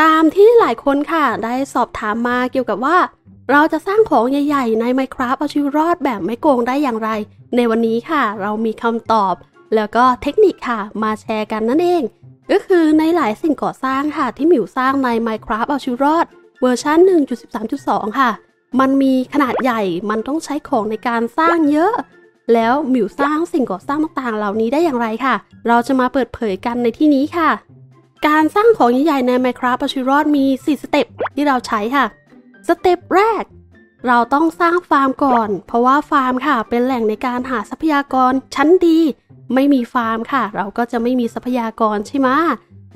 ตามที่หลายคนค่ะได้สอบถามมาเกี่ยวกับว่าเราจะสร้างของใหญ่ๆใน Minecraft เอาชีวิตรอดแบบไม่โกงได้อย่างไรในวันนี้ค่ะเรามีคำตอบแล้วก็เทคนิคค่ะมาแชร์กันนั่นเองก็คือในหลายสิ่งก่อสร้างค่ะที่หมิวสร้างใน Minecraft เอาชีวิตรอดเวอร์ชัน 1.13.2 ค่ะมันมีขนาดใหญ่มันต้องใช้ของในการสร้างเยอะแล้วหมิวสร้างสิ่งก่อสร้างต่างๆเหล่านี้ได้อย่างไรค่ะเราจะมาเปิดเผยกันในที่นี้ค่ะการสร้างของใหญ่ๆใน Minecraft เอาชีวิตรอดมี4 สเต็ปที่เราใช้ค่ะสเต็ปแรกเราต้องสร้างฟาร์มก่อนเพราะว่าฟาร์มค่ะเป็นแหล่งในการหาทรัพยากรชั้นดีไม่มีฟาร์มค่ะเราก็จะไม่มีทรัพยากรใช่ไหม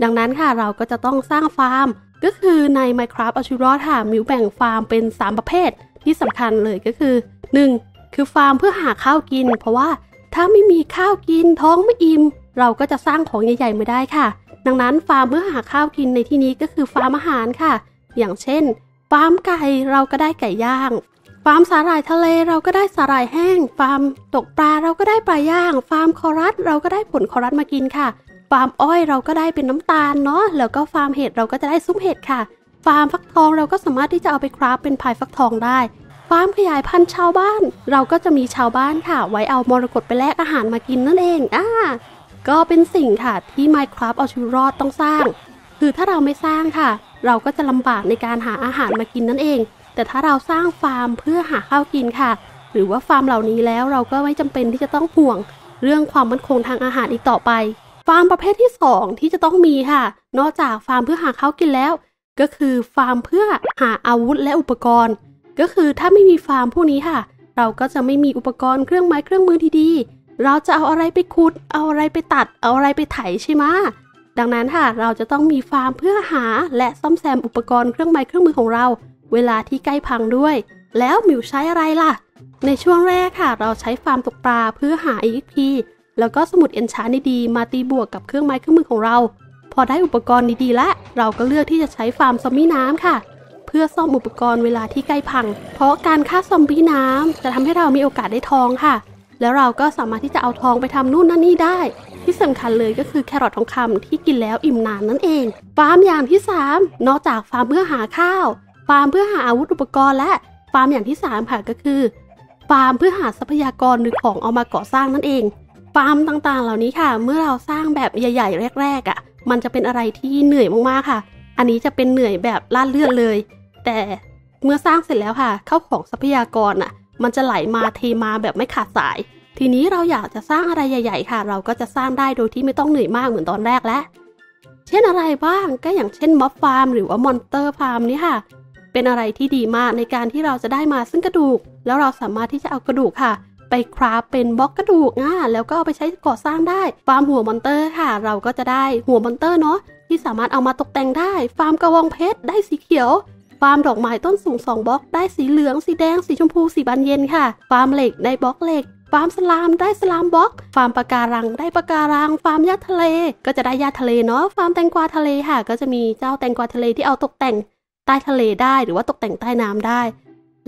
ดังนั้นค่ะเราก็จะต้องสร้างฟาร์มก็คือใน Minecraft เอาชีวิตรอดค่ะมิวแบ่งฟาร์มเป็น3ประเภทที่สำคัญเลยก็คือ 1. คือฟาร์มเพื่อหาข้าวกินเพราะว่าถ้าไม่มีข้าวกินท้องไม่อิ่มเราก็จะสร้างของใหญ่ๆไม่ได้ค่ะดังนั้นฟาร์มเพื่อหาข้าวกินในที่นี้ก็คือฟาร์มอาหารค่ะอย่างเช่นฟาร์มไก่เราก็ได้ไก่ย่างฟาร์มสาหร่ายทะเลเราก็ได้สาหร่ายแห้งฟาร์มตกปลาเราก็ได้ปลาย่างฟาร์มคอรัสเราก็ได้ผลคอรัสมากินค่ะฟาร์มอ้อยเราก็ได้เป็นน้ำตาลเนาะแล้วก็ฟาร์มเห็ดเราก็จะได้ซุปเห็ดค่ะฟาร์มฟักทองเราก็สามารถที่จะเอาไปคราฟเป็นพายฟักทองได้ฟาร์มขยายพันธุ์ชาวบ้านเราก็จะมีชาวบ้านค่ะไว้เอามรกตไปแลกอาหารมากินนั่นเองก็เป็นสิ่งค่ะที่ Minecraft เอาชีวิตรอดต้องสร้างคือถ้าเราไม่สร้างค่ะเราก็จะลำบากในการหาอาหารมากินนั่นเองแต่ถ้าเราสร้างฟาร์มเพื่อหาข้าวกินค่ะหรือว่าฟาร์มเหล่านี้แล้วเราก็ไม่จำเป็นที่จะต้องห่วงเรื่องความมั่นคงทางอาหารอีกต่อไปฟาร์มประเภทที่2ที่จะต้องมีค่ะนอกจากฟาร์มเพื่อหาข้าวกินแล้วก็คือฟาร์มเพื่อหาอาวุธและอุปกรณ์ก็คือถ้าไม่มีฟาร์มพวกนี้ค่ะเราก็จะไม่มีอุปกรณ์เครื่องไม้เครื่องมือที่ดีเราจะเอาอะไรไปขุดเอาอะไรไปตัดเอาอะไรไปไถใช่ไหมดังนั้นค่ะเราจะต้องมีฟาร์มเพื่อหาและซ่อมแซมอุปกรณ์เครื่องไม้เครื่องมือของเราเวลาที่ใกล้พังด้วยแล้วหมิวใช้อะไรล่ะในช่วงแรกค่ะเราใช้ฟาร์มตกปลาเพื่อหา EXP แล้วก็สมุดเอนชานดีๆมาตีบวกกับเครื่องไม้เครื่องมือของเราพอได้อุปกรณ์ดีๆแล้วเราก็เลือกที่จะใช้ฟาร์มซอมบี้น้ำค่ะเพื่อซ่อมอุปกรณ์เวลาที่ใกล้พังเพราะการฆ่าซอมบี้น้ำจะทำให้เรามีโอกาสได้ทองค่ะแล้วเราก็สามารถที่จะเอาทองไปทำนู่นนั่นนี่ได้ที่สำคัญเลยก็คือแครอททองคำที่กินแล้วอิ่มนานนั่นเองฟาร์มอย่างที่3นอกจากฟาร์มเพื่อหาข้าวฟาร์มเพื่อหาอาวุธอุปกรณ์และฟาร์มอย่างที่3ค่ะก็คือฟาร์มเพื่อหาทรัพยากรหรือของเอามาก่อสร้างนั่นเองฟาร์มต่างๆเหล่านี้ค่ะเมื่อเราสร้างแบบใหญ่ๆแรกๆมันจะเป็นอะไรที่เหนื่อยมากๆค่ะอันนี้จะเป็นเหนื่อยแบบลาดเลือดเลยแต่เมื่อสร้างเสร็จแล้วค่ะเข้าของทรัพยากรมันจะไหลมาเทมาแบบไม่ขาดสายทีนี้เราอยากจะสร้างอะไรใหญ่ๆค่ะเราก็จะสร้างได้โดยที่ไม่ต้องเหนื่อยมากเหมือนตอนแรกแล้วเช่นอะไรบ้างก็อย่างเช่นม็อบฟาร์มหรือว่ามอนเตอร์ฟาร์มนี่ค่ะเป็นอะไรที่ดีมากในการที่เราจะได้มาซึ่งกระดูกแล้วเราสามารถที่จะเอากระดูกค่ะไปคราฟเป็นบล็อกกระดูกแล้วก็เอาไปใช้ก่อสร้างได้ฟาร์มหัวมอนเตอร์ค่ะเราก็จะได้หัวมอนเตอร์เนาะที่สามารถเอามาตกแต่งได้ฟาร์มกระวองเพชรได้สีเขียวฟาร์มดอกไม้ต้นสูง2บล็อกได้สีเหลืองสีแดงสีชมพูสีบานเย็นค่ะฟาร์มเหล็กได้บล็อกเหล็กฟาร์มสลามได้สลามบล็อกฟาร์มปะการังได้ปะการังฟาร์มหญ้าทะเลก็จะได้หญ้าทะเลเนาะฟาร์มแตงกวาทะเลค่ะก็จะมีเจ้าแตงกวาทะเลที่เอาตกแต่งใต้ทะเลได้หรือว่าตกแต่งใต้น้ำได้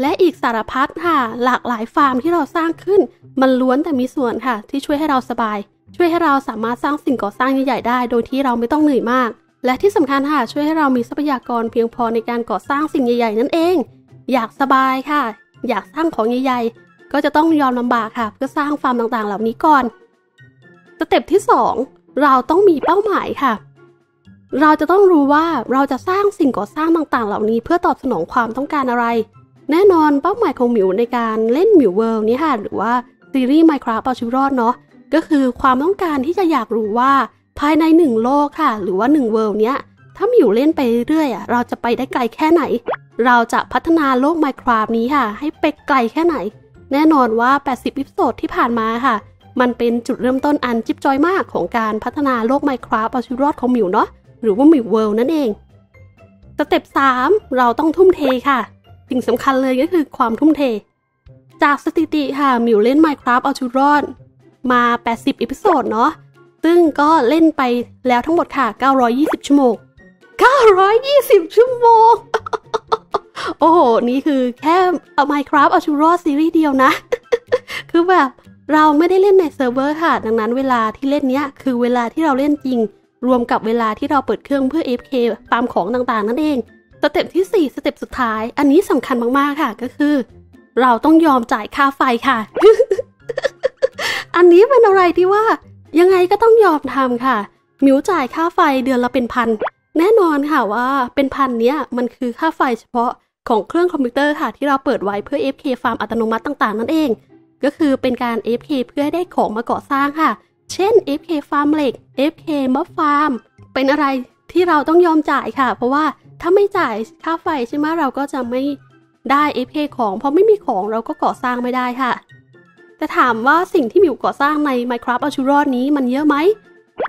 และอีกสารพัดค่ะหลากหลายฟาร์มที่เราสร้างขึ้นมันล้วนแต่มีส่วนค่ะที่ช่วยให้เราสบายช่วยให้เราสามารถสร้างสิ่งก่อสร้างใหญ่ๆได้โดยที่เราไม่ต้องเหนื่อยมากและที่สำคัญค่ะช่วยให้เรามีทรัพยากรเพียงพอในการก่อสร้างสิ่งใหญ่ๆนั่นเองอยากสบายค่ะอยากสร้างของใหญ่ๆก็จะต้องยอมลำบากค่ะเพื่อสร้างฟาร์มต่างๆเหล่านี้ก่อนสเต็ปที่2เราต้องมีเป้าหมายค่ะเราจะต้องรู้ว่าเราจะสร้างสิ่งก่อสร้างต่างๆเหล่านี้เพื่อตอบสนองความต้องการอะไรแน่นอนเป้าหมายของหมิวในการเล่นหมิวเวิลด์นี้ค่ะหรือว่าซีรีส์ Minecraft เอาชีวิตรอดเนาะก็คือความต้องการที่จะอยากรู้ว่าภายใน1โลกค่ะหรือว่า1เวิลด์นี้ถ้าหมิวเล่นไปเรื่อยเราจะไปได้ไกลแค่ไหนเราจะพัฒนาโลก Minecraft นี้ค่ะให้ไปไกลแค่ไหนแน่นอนว่า80 อีพิโซดที่ผ่านมาค่ะมันเป็นจุดเริ่มต้นอันจิ๊บจอยมากของการพัฒนาโลก Minecraft เอาชีวิตรอดของหมิวเนาะหรือว่าหมิวเวิลด์นั่นเองสเต็ป3เราต้องทุ่มเทค่ะสิ่งสำคัญเลยก็คือความทุ่มเทจากสถิติค่ะหมิวเล่น Minecraft เอาชีวิตรอดมา80 อีพิโซดเนาะซึ่งก็เล่นไปแล้วทั้งหมดค่ะ920ชั่วโมง920ชั่วโมง โอ้โหนี่คือแค่ Minecraft เอาชีวิตรอดซีรีส์เดียวนะ คือแบบเราไม่ได้เล่นในเซิร์ฟเวอร์ค่ะดังนั้นเวลาที่เล่นเนี้ยคือเวลาที่เราเล่นจริง รวมกับเวลาที่เราเปิดเครื่องเพื่อ AFK ฟาร์มของต่างๆนั่นเองสเต็ปที่4สเต็ปสุดท้ายอันนี้สำคัญมากๆค่ะก็คือเราต้องยอมจ่ายค่าไฟค่ะ อันนี้เป็นอะไรที่ว่ายังไงก็ต้องยอมทำค่ะมิวจ่ายค่าไฟเดือนละเป็นพันแน่นอนค่ะว่าเป็นพันเนี้ยมันคือค่าไฟเฉพาะของเครื่องคอมพิวเตอร์ค่ะที่เราเปิดไว้เพื่อ AFK ฟาร์มอัตโนมัติต่างๆนั่นเองก็คือเป็นการ AFK เพื่อให้ได้ของมาก่อสร้างค่ะเช่น AFK ฟาร์มเหล็ก AFK มะฟาร์มเป็นอะไรที่เราต้องยอมจ่ายค่ะเพราะว่าถ้าไม่จ่ายค่าไฟใช่ไหมเราก็จะไม่ได้ AFK ของเพราะไม่มีของเราก็ก่อสร้างไม่ได้ค่ะแต่ถามว่าสิ่งที่มิวก่อสร้างใน Minecraft เอาชีวิตรอดนี้มันเยอะไหม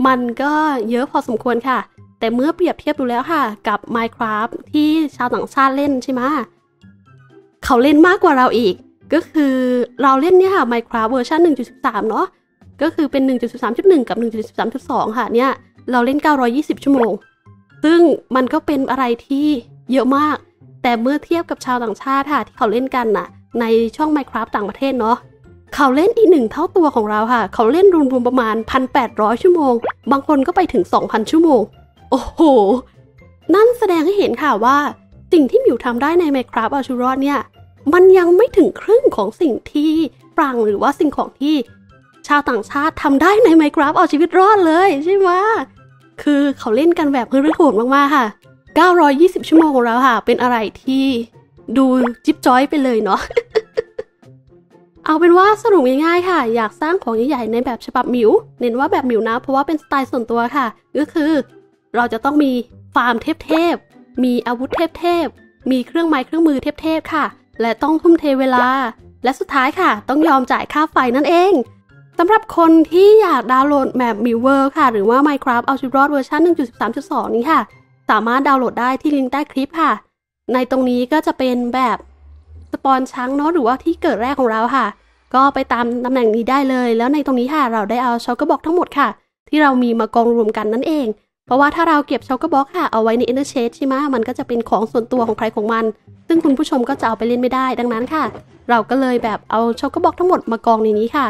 มันก็เยอะพอสมควรค่ะแต่เมื่อเปรียบเทียบดูแล้วค่ะกับ Minecraft ที่ชาวต่างชาติเล่นใช่ไหมเขาเล่นมากกว่าเราอีกก็คือเราเล่นเนี่ยค่ะ Minecraft เวอร์ชัน 1.13 เนาะก็คือเป็น 1.13.1 กับ 1.13.2 ค่ะเนี่ยเราเล่น920ชั่วโมงซึ่งมันก็เป็นอะไรที่เยอะมากแต่เมื่อเทียบกับชาวต่างชาติค่ะที่เขาเล่นกันน่ะในช่อง Minecraft ต่างประเทศเนาะเขาเล่นอีก1เท่าตัวของเราค่ะเขาเล่นรวมๆประมาณ 1,800 ชั่วโมงบางคนก็ไปถึง 2,000 ชั่วโมงโอ้โหนั่นแสดงให้เห็นค่ะว่าสิ่งที่มิวทำได้ใน Minecraft เอาชีวิตรอดเนี่ยมันยังไม่ถึงครึ่งของสิ่งที่ฝรั่งหรือว่าสิ่งของที่ชาวต่างชาติทำได้ใน Minecraft เอาชีวิตรอดเลยใช่ไหมคือเขาเล่นกันแบบฮึ่ยโหดมากๆค่ะ920ชั่วโมงของเราค่ะเป็นอะไรที่ดูจิ๊บจ้อยไปเลยเนาะ เอาเป็นว่าสรุปง่ายๆค่ะอยากสร้างของใหญ่ๆในแบบฉบับมิวเน้นว่าแบบมิวนะเพราะว่าเป็นสไตล์ส่วนตัวค่ะก็คือเราจะต้องมีฟาร์มเทพๆมีอาวุธเทพๆมีเครื่องไม้เครื่องมือเทพๆค่ะและต้องทุ่มเทเวลาและสุดท้ายค่ะต้องยอมจ่ายค่าไฟนั่นเองสำหรับคนที่อยากดาวน์โหลดแมปมิวเวอร์ค่ะหรือว่า Minecraft เอาชีวิตรอดเวอร์ชัน 1.13.2 นี้ค่ะสามารถดาวน์โหลดได้ที่ลิงก์ใต้คลิปค่ะในตรงนี้ก็จะเป็นแบบสปอนช้างเนาะหรือว่าที่เกิดแรกของเราค่ะก็ไปตามตำแหน่งนี้ได้เลยแล้วในตรงนี้ค่ะเราได้เอาช็อกเกอร์บ็อกทั้งหมดค่ะที่เรามีมากองรวมกันนั่นเองเพราะว่าถ้าเราเก็บช็อกเกอร์บ็อกค่ะเอาไว้ในเอเนอร์เชดใช่ไหมมันก็จะเป็นของส่วนตัวของใครของมันซึ่งคุณผู้ชมก็จะเอาไปเล่นไม่ได้ดังนั้นค่ะเราก็เลยแบบเอาช็อกเกอร์บ็อกทั้งหมดมากองในนี้ค่ะ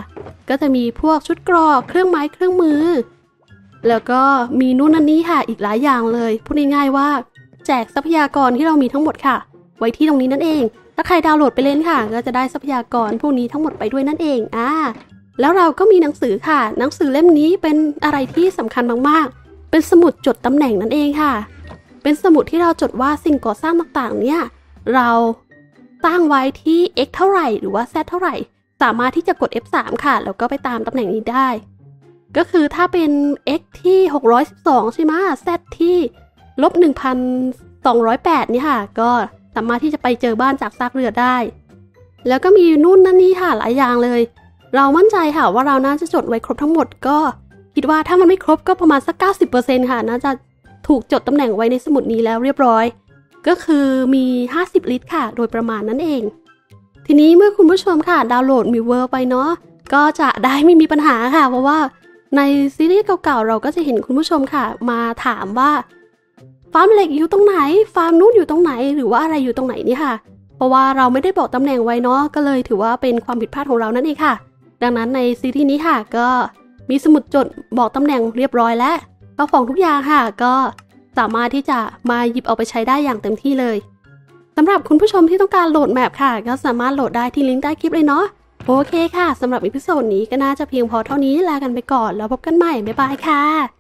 ก็จะมีพวกชุดเกราะเครื่องไม้เครื่องมือแล้วก็มีนู่นนั่นนี่ค่ะอีกหลายอย่างเลยพูดง่ายๆว่าแจกทรัพยากรที่เรามีทั้งหมดค่ะไว้ที่ตรงนี้นั่นเองถ้าใครดาวน์โหลดไปเล่นค่ะก็จะได้ทรัพยากรพวกนี้ทั้งหมดไปด้วยนั่นเองแล้วเราก็มีหนังสือค่ะหนังสือเล่มนี้เป็นอะไรที่สำคัญมากๆเป็นสมุดจดตำแหน่งนั่นเองค่ะเป็นสมุดที่เราจดว่าสิ่งก่อสร้างต่างๆเนี่ยเราตั้งไว้ที่ x เท่าไหร่หรือว่า z เท่าไหร่สามารถที่จะกด F3 ค่ะแล้วก็ไปตามตำแหน่งนี้ได้ก็คือถ้าเป็น x ที่612ใช่ไหม z ที่-1208นี่ค่ะก็สามารถที่จะไปเจอบ้านจากซากเรือได้แล้วก็มีนู่นนั่นนี่ค่ะหลายอย่างเลยเรามั่นใจค่ะว่าเราน่าจะจดไว้ครบทั้งหมดก็คิดว่าถ้ามันไม่ครบก็ประมาณสัก 90% ค่ะน่าจะถูกจดตำแหน่งไว้ในสมุดนี้แล้วเรียบร้อยก็คือมี50ลิตรค่ะโดยประมาณนั่นเองทีนี้เมื่อคุณผู้ชมค่ะดาวน์โหลดมิวเวอร์ไปเนาะก็จะได้ไม่มีปัญหาค่ะเพราะว่าในซีรีส์เก่าๆเราก็จะเห็นคุณผู้ชมค่ะมาถามว่าฟาร์มเหล็กอยู่ตรงไหนฟาร์มนู้นอยู่ตรงไหนหรือว่าอะไรอยู่ตรงไหนนี่ค่ะเพราะว่าเราไม่ได้บอกตำแหน่งไว้เนาะก็เลยถือว่าเป็นความผิดพลาดของเรานั่นเองค่ะดังนั้นในซีรีส์นี้ค่ะก็มีสมุดจดบอกตำแหน่งเรียบร้อยแล้วเราของทุกอย่างค่ะก็สามารถที่จะมาหยิบเอาไปใช้ได้อย่างเต็มที่เลยสำหรับคุณผู้ชมที่ต้องการโหลดแมปค่ะก็สามารถโหลดได้ที่ลิงก์ใต้คลิปเลยเนาะโอเคค่ะสำหรับอีพิโซดนี้ก็น่าจะเพียงพอเท่านี้ลากันไปก่อนแล้วพบกันใหม่บ๊ายบายค่ะ